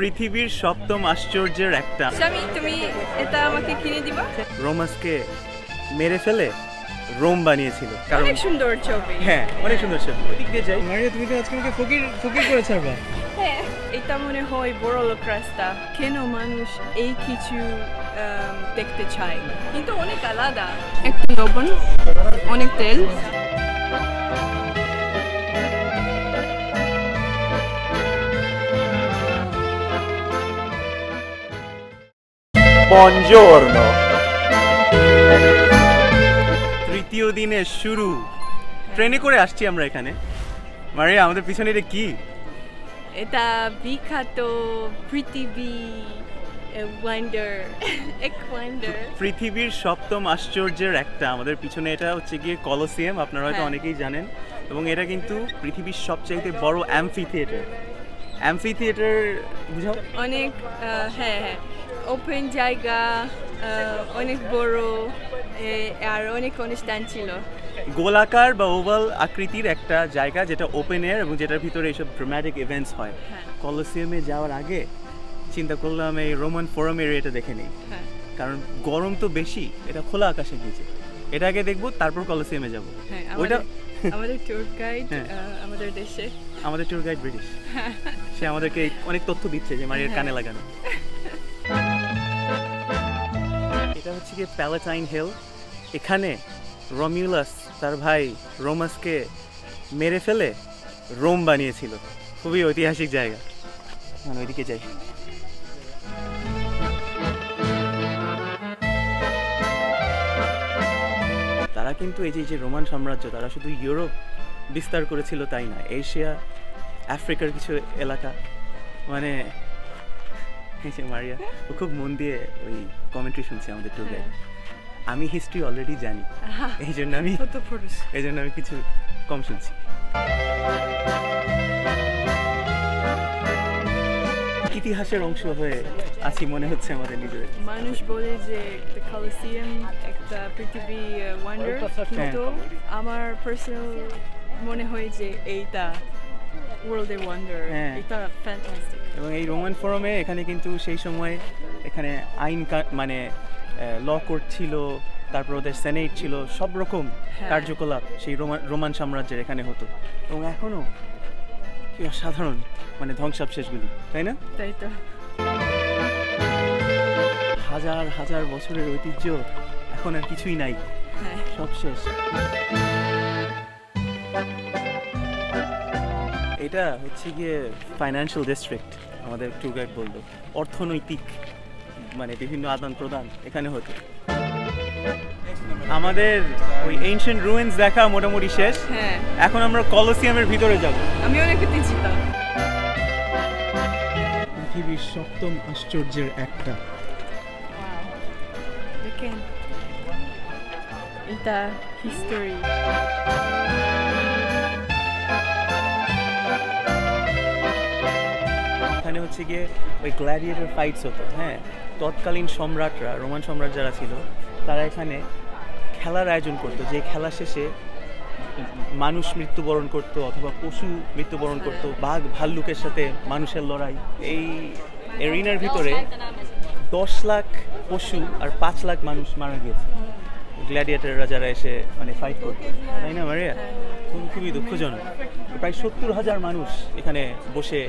পৃথিবীর সপ্তম আশ্চর্যের একটা। স্বামী তুমি এটা আমাকে কিনে দিবা? রোমাসকে মেরে ফেলে রোম বানিয়েছিল। অনেক সুন্দর ছবি। হ্যাঁ অনেক সুন্দর ছবি। ওদিক দিয়ে যাই। মারিয়া তুমি তো আজকে আমাকে ফকির ফকির করে ছাড়বা। হ্যাঁ এটা মনে হয় বড় লোক রাস্তা। কেন মানুষ এই কিছু দেখতে চায়? কিন্তু অনেক আলাদা। একটু লবণ, অনেক তেল। Buongiorno. তৃতীয় দিনে শুরু। ট্রেনে করে আসছি আমরা এখানে। মারিয়া আমাদের পিছনে এটা কি? এটা বিখ্যাত পৃথিবী পৃথিবীর সপ্তম আশ্চর্যের একটা। আমাদের পিছনে এটা হচ্ছে গিয়ে কলোসিয়াম, আপনারা হয়তো অনেকেই জানেন, এবং এটা কিন্তু পৃথিবীর সবচাইতে বড় অ্যাম্ফি থিয়েটার। অ্যাম্ফি থিয়েটার বুঝাও? অনেক হ্যাঁ হ্যাঁ ওপেন জায়গা, অনেক বড়, আর অনেক অনুষ্ঠান ছিল। গোলাকার বা ওভাল আকৃতির একটা জায়গা যেটা ওপেন এয়ার এবং যেটার ভিতরে এইসব ড্রামাটিক ইভেন্টস হয়। কলোসিয়ামে যাওয়ার আগে চিন্তা করলাম এই রোমান ফোরাম এরিয়াটা দেখে নিই, কারণ গরম তো বেশি, এটা খোলা আকাশে নিচে, এটা আগে দেখবো তারপর কলোসিয়ামে যাবো। ওইটা আমাদের ট্যুর গাইড, আমাদের দেশে আমাদের ট্যুর গাইড ব্রিটিশ, সে আমাদেরকে অনেক তথ্য দিচ্ছে যে মারিয়ার কানে লাগানো। এটা হচ্ছে কি প্যালাটাইন হিল। এখানে রমিউলাস তার ভাই রোমাসকে মেরে ফেলে রোম বানিয়েছিল। খুবই ঐতিহাসিক জায়গা। মানে ওইদিকে যাই। তারা কিন্তু এই যে রোমান সাম্রাজ্য, তারা শুধু ইউরোপ বিস্তার করেছিল তাই না, এশিয়া, আফ্রিকার কিছু এলাকা। মানে মারিয়া ও খুব মন দিয়ে ওই কমেন্ট্রি শুনছি আমাদের ট্যুর গাইড। আমি হিস্ট্রি অলরেডি জানি, এই জন্য আমি কিছু কম শুনছি। ইতিহাসের অংশ হয়ে আছি মনে হচ্ছে আমাদের নিজেদের। মানুষ বলে যে কলোসিয়াম একটা পৃথিবী ওয়ান্ডার, কিন্তু আমার পার্সোনাল মনে হয় যে এইটা ওয়ার্ল্ড ওয়ান্ডার। এটা ফ্যান্টাস্টিক। এবং এই রোমান ফোরামে এখানে কিন্তু সেই সময় এখানে আইন মানে ল কোর্ট ছিল, তারপর ওদের সেনেট ছিল, সব রকম কার্যকলাপ সেই রোমান সাম্রাজ্যের এখানে হতো। এবং এখনো কি অসাধারণ মানে ধ্বংসাবশেষগুলি, তাই না? তাই তো। হাজার হাজার বছরের ঐতিহ্য, এখন আর কিছুই নাই, সব শেষ। এটা হচ্ছে গিয়ে ফাইন্যান্সিয়াল ডিস্ট্রিক্ট, আমাদের ট্যুর গাইড বলল। অর্থনৈতিক মানে বিভিন্ন আদান প্রদান এখানে হতো। আমাদের ওই এনশিয়েন্ট রুইন্স দেখা মোটামুটি শেষ। হ্যাঁ এখন আমরা কলোসিয়ামের ভিতরে যাব। আমি অনেক চিন্তিত। পৃথিবীর সপ্তম আশ্চর্যের একটা। দেখেন এটা হিস্টরি। এখানে হচ্ছে গিয়ে ওই গ্ল্যাডিয়েটর ফাইটস হতো। হ্যাঁ তৎকালীন সম্রাটরা, রোমান সম্রাট যারা ছিল, তারা এখানে খেলার আয়োজন করতো, যে খেলা শেষে মানুষ মৃত্যুবরণ করতো অথবা পশু মৃত্যুবরণ করতো। বাঘ ভাল্লুকের সাথে মানুষের লড়াই। এই এরিনার ভিতরে 10 লাখ পশু আর 5 লাখ মানুষ মারা গিয়েছে গ্ল্যাডিয়েটররা যারা এসে মানে ফাইট করতো, তাই না মারিয়া? খুবই দুঃখজনক। প্রায় 70,000 মানুষ এখানে বসে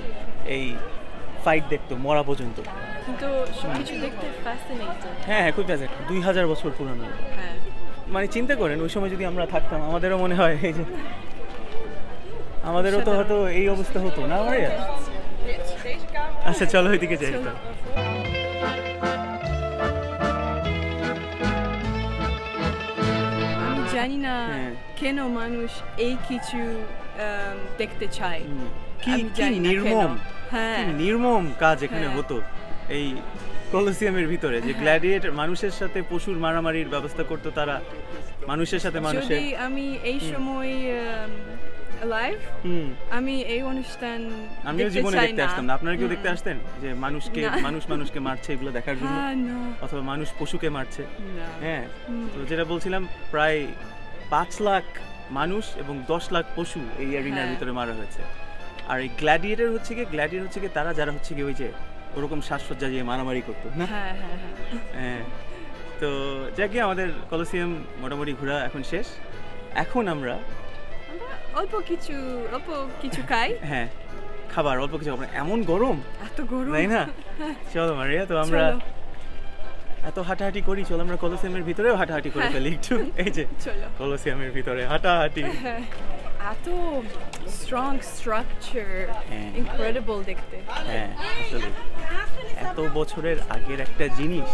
এই ফাইট দেখতো মরা পর্যন্ত। কিন্তু সবকিছু দেখতে ফ্যাসিনেটিং। হ্যাঁ খুব ফ্যাসিনেটিং। 2000 বছর পুরনো। হ্যাঁ মানে চিন্তা করেন ওই সময় যদি আমরা থাকতাম, আমাদেরও মনে হয় এই যে আমাদেরও তো হয়তো এই অবস্থা হতো না মারিয়া? আচ্ছা চলো ওইদিকে যাই। আমি জানি না কেন মানুষ এই কিছু দেখতে চায়। নির্মম কাজ এখানে হতো এই কলোসিয়ামের ভিতরে, যে গ্ল্যাডিয়েটর মানুষের সাথে পশুর মারামারির ব্যবস্থা করতো তারা, মানুষের সাথে মানুষের। যদি আমি এই সময় লাইভ আমি এই অনুষ্ঠান আমিও জীবনে দেখতে আসতাম না। আপনারা কেউ দেখতে আসতেন যে মানুষকে মারছে এগুলো দেখার জন্য, অথবা মানুষ পশুকে মারছে? হ্যাঁ তো যেটা বলছিলাম, প্রায় 5 লাখ মানুষ এবং 10 লাখ পশু এই এরিনার ভিতরে মারা হয়েছে। আর এই গ্ল্যাডিয়েটর হচ্ছে কি, তারা যারা হচ্ছে কি ওই যে ওরকম সাজসজ্জা দিয়ে মারামারি করতো না। হ্যাঁ হ্যাঁ হ্যাঁ। তো যাকে আমাদের কলোসিয়াম মোটামুটি ঘোরা এখন শেষ। এখন আমরা অল্প কিছু খাই। হ্যাঁ খাবার অল্প কিছু, এমন গরম, এত গরম তাই না। চলো মারিয়া, তো আমরা এত হাঁটাহাঁটি করি, চলো আমরা কলোসিয়ামের ভিতরেও হাঁটাহাঁটি করে ফেলি একটু। এই যে চলো কলোসিয়ামের ভিতরে হাঁটাহাঁটি। এত স্ট্রং স্ট্রাকচার, ইনক্রেডিবল দেখতে। হ্যাঁ আসলে এত বছরের আগের একটা জিনিস,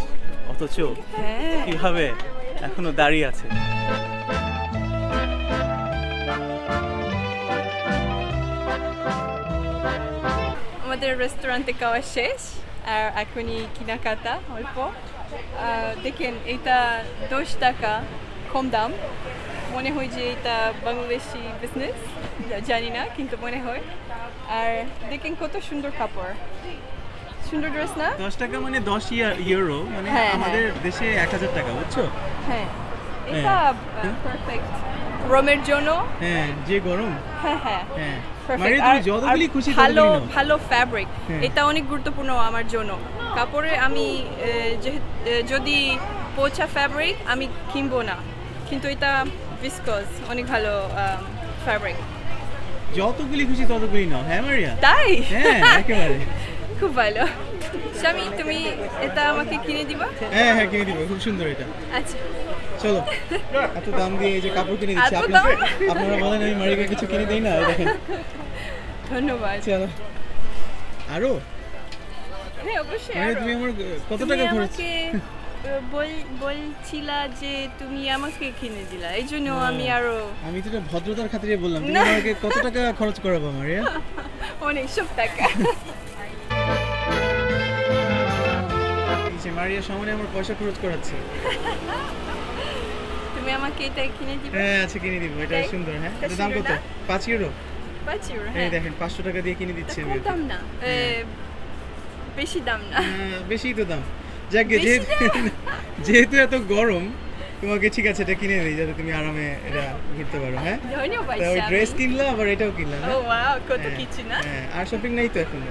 অথচ কিভাবে এখনো দাঁড়িয়ে আছে। আমাদের রেস্টুরেন্টে খাওয়া শেষ, আর এখনই কেনাকাটা অল্প। দেখেন এটা 10 টাকা কম দাম, মনে হয় যে এটা বাংলাদেশি বিজনেস, জানি না কিন্তু মনে হয়। আর দেখেন কত সুন্দর কাপড়, সুন্দর ড্রেস না। 10 টাকা মানে 10 ইউরো, মানে আমাদের দেশে 1000 টাকা, বুঝছো। হ্যাঁ এটা পারফেক্ট রোমের জন্য। হ্যাঁ যে গরম। হ্যাঁ হ্যাঁ হ্যাঁ পারফেক্ট। আর যতগুলি খুশি ভালো ভালো ফ্যাব্রিক, এটা অনেক গুরুত্বপূর্ণ আমার জন্য কাপড়ে। আমি যদি পচা ফ্যাব্রিক আমি কিনবো না, কিন্তু এটা ভিসকোজ অনেক ভালো ফ্যাব্রিক। যতগুলি খুশি ততগুলি নাও। হ্যাঁ মারিয়া তাই। হ্যাঁ একেবারে খুব ভালো। শামি তুমি এটা আমাকে কিনে দিবা? হ্যাঁ হ্যাঁ কিনে দিবা, খুব সুন্দর এটা। আচ্ছা চলো। এত দাম দিয়ে এই যে কাপড় কিনে দিচ্ছি, আপনারা বলেন আমি মারিকে কিছু কিনে দেই না। ধন্যবাদ। চলো আরো। হ্যাঁ অবশ্যই। তুমি আমার কত টাকা খরচ বলছিলা যে তুমি আমাকে কিনে দিলা, এই জন্য আমি আরো। আমি তো ভদ্রতার খাতিরে বললাম। তুমি আমাকে কত টাকা খরচ করাবো মারিয়া? অনেক, সব টাকা। মারিয়া সামনে আমার পয়সা খরচ করাচ্ছে। তুমি আমাকে এটা কিনে দিবে? হ্যাঁ আচ্ছা কিনে দিব, এটা সুন্দর। হ্যাঁ এটা দাম কত? 5 ইউরো। 5 ইউরো। হ্যাঁ দেখেন 500 টাকা দিয়ে কিনে দিচ্ছে। কম দাম না, বেশি দাম না। হ্যাঁ বেশি তো দাম। যাকে যেহেতু এত গরম, তোমাকে ঠিক আছে এটা কিনে দিই যাতে তুমি আরামে এটা ঘুরতে পারো। হ্যাঁ ধন্যবাদ। ওই ড্রেস কিনলা, আবার এটাও কিনলা। ও ওয়াও কত কিছু না। হ্যাঁ আর শপিং নাই তো এখন,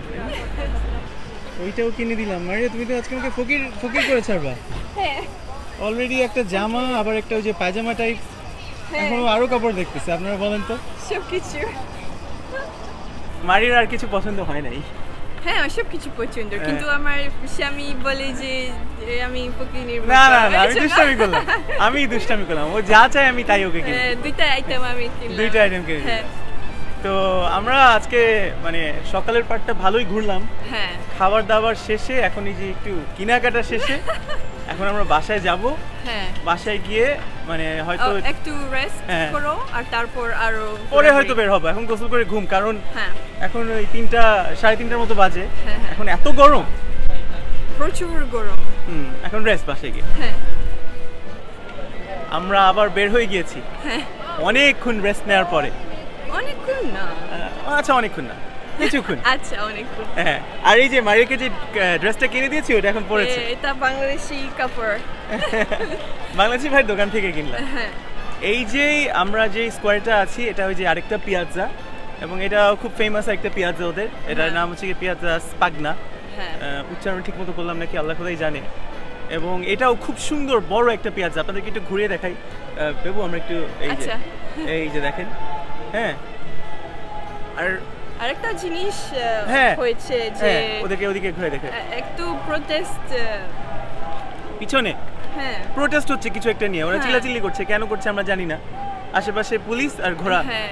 ওইটাও কিনে দিলাম। মারিয়া তুমি তো আজকে আমাকে ফকির ফকির করে ছাড়বা। হ্যাঁ অলরেডি একটা জামা, আবার একটা ওই যে পায়জামা টাইপ, এখন আরো কাপড় দেখতেছি। আপনারা বলেন তো সব কিছু। মারিয়ার আর কিছু পছন্দ হয় নাই? হ্যাঁ সব কিছু পছন্দ, কিন্তু আমার স্বামী বলে যে আমি ফকির নির্ভর। না না না, আমি দুষ্টামি করলাম। ও যা চাই আমি তাই ওকে কিনে। দুইটা আইটেম কিনে। হ্যাঁ তো আমরা আজকে মানে সকালের পার্টটা ভালোই ঘুরলাম। হ্যাঁ খাবার দাবার শেষে এখন এই যে একটু কেনাকাটা শেষে এখন আমরা বাসায় যাব। হ্যাঁ বাসায় গিয়ে মানে হয়তো একটু রেস্ট করো, আর তারপর আরো পরে হয়তো বের হব। এখন গোসল করে ঘুম, কারণ এখন ওই 3:30-3:30 মতো বাজে। এখন এত গরম, প্রচুর গরম। এখন রেস্ট বাসায় গিয়ে। হ্যাঁ আমরা আবার বের হয়ে গিয়েছি। হ্যাঁ অনেকক্ষণ রেস্ট নেওয়ার পরে। অনেকক্ষণ না, কিছুক্ষণ। হ্যাঁ আর এই যে মারিয়াকে যে ড্রেসটা কিনে দিয়েছি ওটা এখন পরেছে। এটা বাংলাদেশি কাপড়, বাংলাদেশি ভাই দোকান থেকে কিনলাম। হ্যাঁ এই যে আমরা যে স্কোয়ারটা আছি এটা ওই যে আরেকটা পিয়াজা, এবং এটা খুব ফেমাস একটা পিয়াজা ওদের। এটার নাম হচ্ছে পিয়াজা স্পাগনা। হ্যাঁ উচ্চারণ ঠিক মতো করলাম নাকি আল্লাহ খোদাই জানে। এবং এটাও খুব সুন্দর বড় একটা পিয়াজা। আপনাদেরকে একটু ঘুরিয়ে দেখাই দেবো আমরা একটু। এই যে দেখেন। হ্যাঁ আর আরেকটা জিনিস হয়েছে যে ওদিকে ঘুরে দেখে একটু প্রোটেস্ট পিছনে। হ্যাঁ প্রোটেস্ট হচ্ছে কিছু একটা নিয়ে, ওরা চিল্লাচিল্লি করছে, কেন করছে আমরা জানি না। আশেপাশে পুলিশ আর ঘোড়া। হ্যাঁ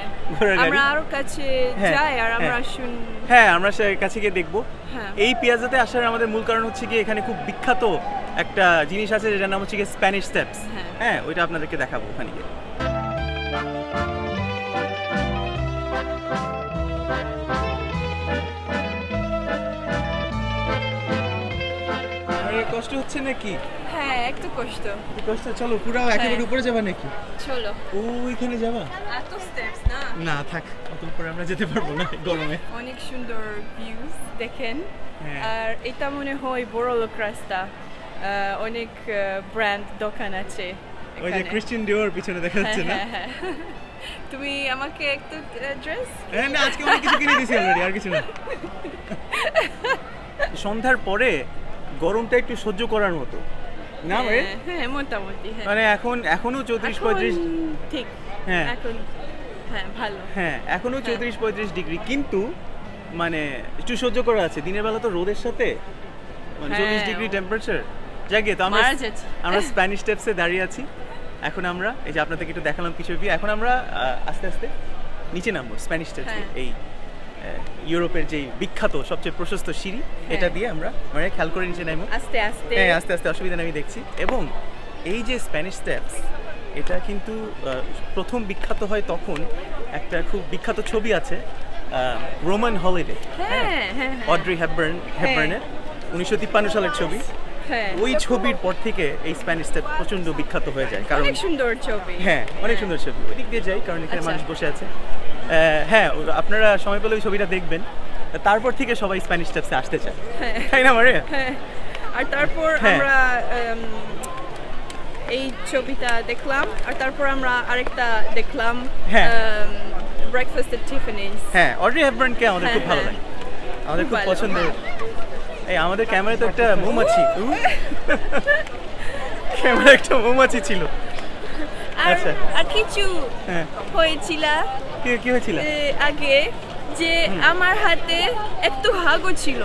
আমরা আরো কাছে যাই আর আমরা শুনি। হ্যাঁ আমরা কাছে গিয়ে দেখবো। এই পিয়াজাতে আসার আমাদের মূল কারণ হচ্ছে কি এখানে খুব বিখ্যাত একটা জিনিস আছে যেটার নাম হচ্ছে স্প্যানিশ স্টেপস। হ্যাঁ ওইটা আপনাদেরকে দেখাবো ওখানে গিয়ে। কষ্ট হচ্ছে নাকি? হ্যাঁ একটু কষ্ট। চলো পুরো একেবারে উপরে যাবা নাকি? চলো ওইখানে যাবা। এত স্টেপস না, না থাক, অত উপরে আমরা যেতে পারবো না গরমে। অনেক সুন্দর ভিউজ দেখেন। আর এটা মনে হয় বড় লোক রাস্তা, অনেক ব্র্যান্ড দোকান আছে। ওই যে ক্রিশ্চিয়ান ডিওর পিছনে দেখা যাচ্ছে না? তুমি আমাকে একটু ড্রেস। হ্যাঁ না আজকে অনেক কিছু কিনে দিয়েছি অলরেডি, আর কিছু না। সন্ধ্যার পরে গরমটা একটু সহ্য করার মতো না ভাই? হ্যাঁ মোটামুটি, হ্যাঁ মানে এখন এখনো ৩৪-৩৫ ঠিক, হ্যাঁ এখন হ্যাঁ ভালো, হ্যাঁ এখনো ৩৪-৩৫ ডিগ্রি, কিন্তু মানে একটু সহ্য করা আছে। দিনের বেলা তো রোদের সাথে মানে ৪০ ডিগ্রি টেম্পারেচার জাগে। তো আমরা স্প্যানিশ স্টেপসে দাঁড়িয়ে আছি এখন। আমরা এই যে আপনাদেরকে একটু দেখালাম কিছু ভিউ, এখন আমরা আস্তে আস্তে নিচে নামবো স্প্যানিশ স্টেপসে। এই ইউরোপের যে বিখ্যাত সবচেয়ে প্রশস্ত সিঁড়ি, এটা দিয়ে আমরা মানে খেয়াল করে নিচে নামবো আস্তে আস্তে, হ্যাঁ আস্তে আস্তে, অসুবিধা নেই আমি দেখছি। এবং এই যে স্প্যানিশ স্টেপস, এটা কিন্তু প্রথম বিখ্যাত হয় তখন, একটা খুব বিখ্যাত ছবি আছে রোমান হলিডে, অড্রি হেপবার্নের ১৯৫৩ সালের ছবি। ওই ছবির পর থেকে এই স্প্যানিশ স্টেপ প্রচন্ড বিখ্যাত হয়ে যায়, কারণ অনেক সুন্দর ছবি, হ্যাঁ অনেক সুন্দর ছবি। ওই দিক দিয়ে যাই কারণ এখানে মানুষ বসে আছে, হ্যাঁ আপনারা সময় পেলে ওই ছবিটা দেখবেন। তারপর থেকে সবাই স্প্যানিশ স্টেপসে আসতে চায়, তাই না মারিয়া? আর তারপর আমরা এই ছবিটা দেখলাম, আর তারপর আমরা আরেকটা দেখলাম ব্রেকফাস্ট এট টিফানিজ। হ্যাঁ অড্রি হেপবার্নকে আমাদের খুব ভালো লাগে, আমাদের খুব পছন্দ। এই আমাদের ক্যামেরায় তো একটা মৌমাছি, ক্যামেরায় একটা মৌমাছি ছিল। আচ্ছা আর কিছু হয়েছিল, কি হয়েছিল আগে, যে আমার হাতে একটু হাগু ছিল,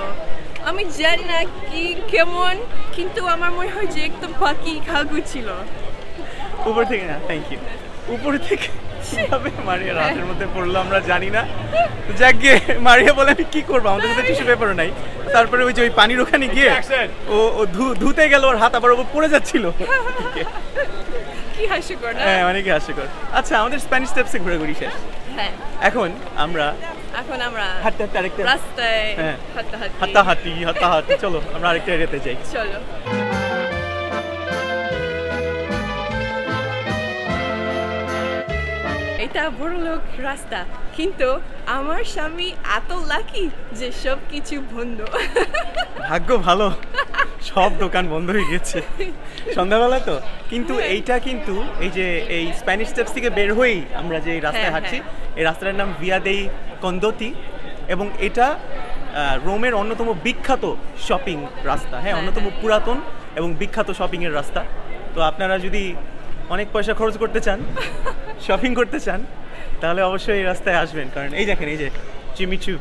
আমি জানি না কি কেমন, কিন্তু আমার মনে হয় যে একদম পাখি হাগু ছিল উপর থেকে। না থ্যাংক ইউ, উপর থেকে মারিয়া রাতের মধ্যে পড়লো, আমরা জানি না। যাকে মারিয়া বলে আমি কি করবো, আমাদের কাছে টিস্যু পেপারও নাই। তারপরে ওই যে ওই পানির ওখানে গিয়ে ও ধুতে গেল, ওর হাত আবার পড়ে যাচ্ছিল। কি হাস্যকর, হ্যাঁ অনেক হাস্যকর। আচ্ছা আমাদের স্প্যানিশ স্টেপসে ঘোরাঘুরি শেষ, হ্যাঁ এখন আমরা হাঁটতে হাঁটতে আরেকটা রাস্তায়, হ্যাঁ হাঁটাহাঁটি, চলো আমরা আরেকটা এরিয়াতে যাই, চলো। এটা বড়লোক রাস্তা, কিন্তু আমার স্বামী এত লাকি যে সব কিছু বন্ধ, ভাগ্য ভালো, সব দোকান বন্ধ হয়ে গেছে সন্ধ্যাবেলা তো। কিন্তু এইটা কিন্তু এই যে এই স্প্যানিশ স্টেপস থেকে বের হয়েই আমরা যে রাস্তায় হাঁটছি, এই রাস্তাটার নাম ভিয়া দেই কন্দতি, এবং এটা রোমের অন্যতম বিখ্যাত শপিং রাস্তা, হ্যাঁ অন্যতম পুরাতন এবং বিখ্যাত শপিংয়ের রাস্তা। তো আপনারা যদি অনেক পয়সা খরচ করতে চান, শপিং করতে চান, তাহলে অবশ্যই এই রাস্তায় আসবেন। কারণ এই দেখেন এই যে চিমিচু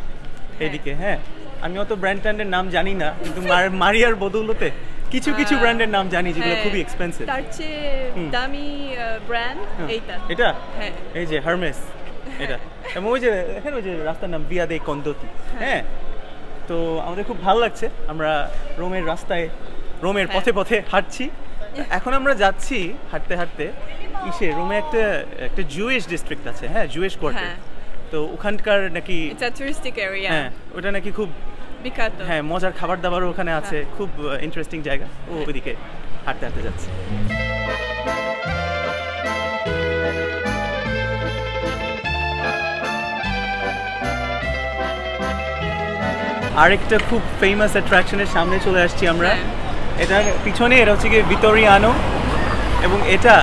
এইদিকে, হ্যাঁ আমি অত ব্র্যান্ড ট্যান্ডের নাম জানি না, কিন্তু মারিয়ার বদৌলতে কিছু কিছু ব্র্যান্ডের নাম জানি যেগুলো খুবই এক্সপেন্সিভ। তার চেয়ে দামি ব্র্যান্ড এইটা, এটা এই যে হার্মেস, এটা এবং ওই যে দেখেন ওই যে রাস্তার নাম ভিয়া দে কন্দতি। হ্যাঁ তো আমাদের খুব ভালো লাগছে, আমরা রোমের রাস্তায় রোমের পথে পথে হাঁটছি। এখন আমরা যাচ্ছি হাঁটতে হাঁটতে ইসে, রোমে একটা একটা জুইশ ডিস্ট্রিক্ট আছে, হ্যাঁ জুইশ কোয়ার্টার। তো ওখানকার নাকি এটা টুরিস্টিক এরিয়া, হ্যাঁ ওটা নাকি খুব বিখ্যাত, হ্যাঁ মজার খাবার দাবারও ওখানে আছে, খুব ইন্টারেস্টিং জায়গা। ও ওইদিকে হাঁটতে হাঁটতে যাচ্ছে। আরেকটা খুব ফেমাস অ্যাট্রাকশনের সামনে চলে আসছি আমরা, এটার পিছনে এটা হচ্ছে গিয়ে ভিতোরিয়ানো, এবং এটা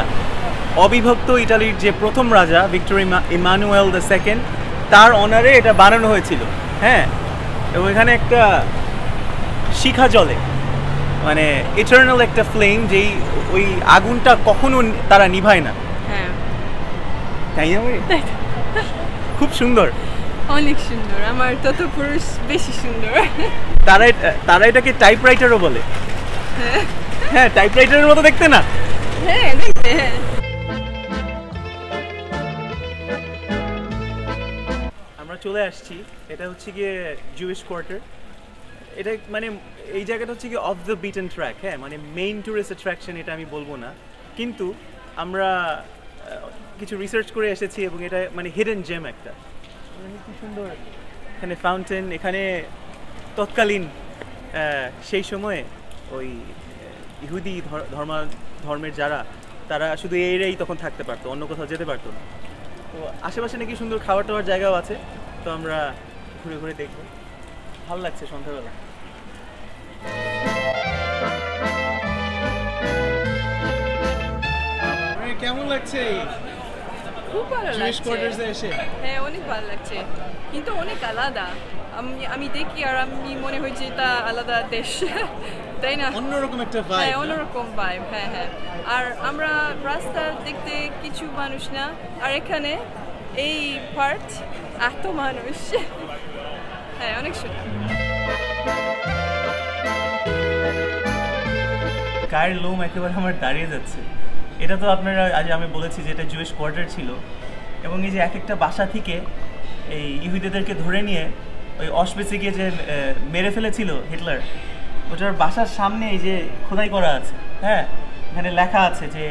অবিভক্ত ইটালির যে প্রথম রাজা ভিক্টর ইমানুয়েল II তার অনারে এটা বানানো হয়েছিল। হ্যাঁ এবং এখানে একটা শিখা জলে, মানে ইটারনাল একটা ফ্লেম, যেই ওই আগুনটা কখনো তারা নিভায় না, তাই না? খুব সুন্দর, অনেক সুন্দর, আমার তত পুরুষ বেশি সুন্দর। তারা এটাকে টাইপরাইটারও বলে, হ্যাঁ টাইপরাইটারের মতো দেখতে না? হ্যাঁ দেখতে। আমরা চলে আসছি, এটা হচ্ছে গিয়ে জুইশ কোয়ার্টার। এটা মানে এই জায়গাটা হচ্ছে গিয়ে অফ দ্য বিটেন ট্র্যাক, হ্যাঁ মানে মেইন টুরিস্ট অ্যাট্রাকশন এটা আমি বলবো না, কিন্তু আমরা কিছু রিসার্চ করে এসেছি এবং এটা মানে হিডেন জেম একটা। কি সুন্দর এখানে ফাউন্টেন, এখানে তৎকালীন সেই সময়ে ওই ইহুদি ধর্মের যারা, তারা শুধু এরাই তখন থাকতে পারতো, অন্য কোথাও যেতে পারতো না। তো আশেপাশে নাকি সুন্দর খাবার টাবার জায়গাও আছে, তো আমরা ঘুরে ঘুরে দেখব, ভালো লাগছে সন্ধ্যাবেলা। কেমন লাগছে? খুব ভালো লাগছে। জিনিস কোয়ার্টারস এসে হ্যাঁ অনেক ভালো লাগছে, কিন্তু অনেক আলাদা। আমি দেখি আর আমি মনে হচ্ছে এটা আলাদা দেশ, তাই না? অন্যরকম একটা ভাইব। হ্যাঁ অন্যরকম ভাইব। হ্যাঁ হ্যাঁ, আর আমরা রাস্তা দেখতে কিছু মানুষ না, আর এখানে এই পার্ট এত মানুষ। হ্যাঁ অনেক কার লোম একেবারে আমার দাঁড়িয়ে যাচ্ছে। এটা তো আপনারা আজ আমি বলেছি যে এটা জুইশ কোয়ার্টার ছিল, এবং এই যে এক একটা বাসা থেকে এই ইহুদিদেরকে ধরে নিয়ে ওই অশপেচে গিয়ে যে মেরে ফেলেছিল হিটলার, ওটার বাসার সামনে এই যে খোদাই করা আছে। হ্যাঁ এখানে লেখা আছে যে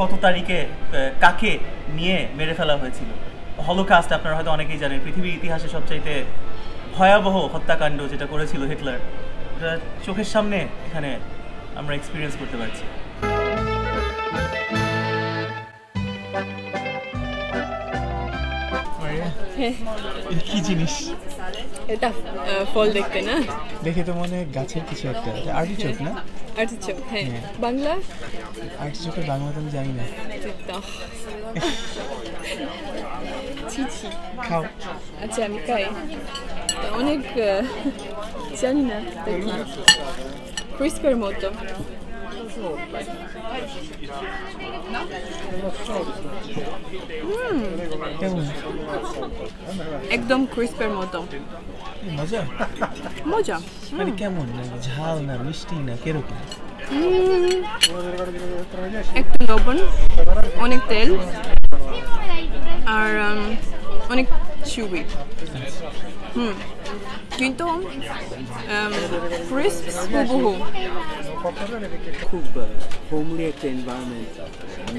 কত তারিখে কাকে নিয়ে মেরে ফেলা হয়েছিল। হলোকাস্ট আপনারা হয়তো অনেকেই জানেন, পৃথিবীর ইতিহাসে সবচাইতে ভয়াবহ হত্যাকাণ্ড যেটা করেছিল হিটলার, ওটা চোখের সামনে এখানে আমরা এক্সপিরিয়েন্স করতে পারছি। কি জিনিস এটা? ফল দেখতে না, দেখে তো মনে গাছের কিছু একটা। আর্টিচোক না? আর্টিচোক হ্যাঁ। বাংলা আর্টিচোকের বাংলা তো আমি জানি না। খাও। আচ্ছা আমি খাই, অনেক জানি না। ক্রিস্পের মতো একদম ক্রিস্পের মতো। মজা মজা মানে কেমন? ঝাল না মিষ্টি না কিরকম? একটু লবণ, অনেক তেল, আর অনেক চুবি। কিন্তু খুব হোমলি একটা এনভায়রনমেন্ট।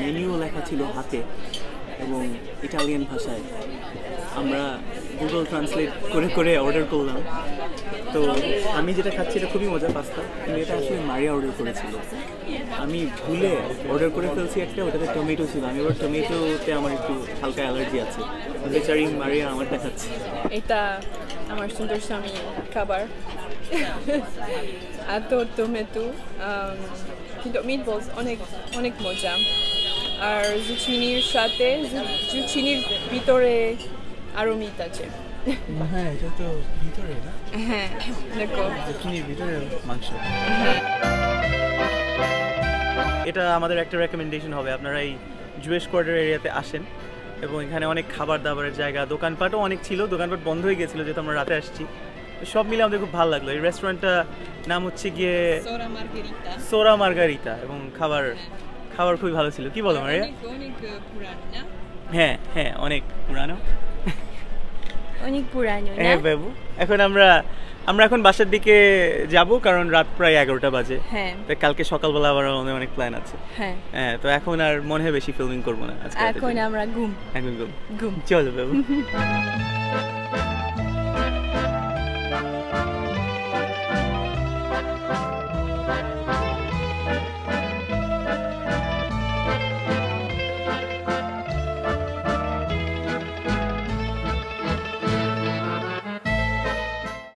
মেনুও লেখা ছিল হাতে এবং ইটালিয়ান ভাষায়। আমরা গুগল ট্রান্সলেট করে করে অর্ডার করলাম। তো আমি যেটা খাচ্ছি এটা খুবই মজা, পাস্তা। কিন্তু এটা আসলে মারিয়া অর্ডার করেছিল, আমি ভুলে অর্ডার করে ফেলছি একটা, ওটাতে টমেটো ছিল। আমি আবার টমেটোতে আমার একটু হালকা অ্যালার্জি আছে, বেচারি মারিয়া আমারটা খাচ্ছে। এটা আমার সুন্দর স্বামী খাবার, এত টমেটো, কিন্তু মিটবলস অনেক অনেক মজা। আর জুচিনির সাথে, জুচিনির ভিতরে আরও মিট আছে। হ্যাঁ এটা তো ভিতরে না? হ্যাঁ দেখো জুচিনির ভিতরে মাংস। এটা আমাদের একটা রেকমেন্ডেশন হবে, আপনারা এই জুয়েশ কোয়ার্টার এরিয়াতে আসেন। এবং এখানে অনেক খাবার দাবারের জায়গা, দোকানপাটও অনেক ছিল। দোকানপাট বন্ধ হয়ে গেছিলো যেহেতু আমরা রাতে আসছি। সব মিলে আমাদের খুব ভালো লাগলো। এই রেস্টুরেন্টটার নাম হচ্ছে গিয়ে সোরা মার্গারিতা, এবং খাবার খাবার খুবই ভালো ছিল। কি বলো মারিয়া? হ্যাঁ হ্যাঁ অনেক পুরানো, অনেক পুরানো। হ্যাঁ বাবু, এখন আমরা এখন বাসার দিকে যাব, কারণ রাত প্রায় ১১টা বাজে। হ্যাঁ কালকে সকালবেলা আবার আমাদের অনেক প্ল্যান আছে। হ্যাঁ হ্যাঁ, তো এখন আর মনে হয় বেশি ফিল্মিং করব না আজকে, এখন আমরা ঘুম। এখন ঘুম ঘুম, চলো বাবু।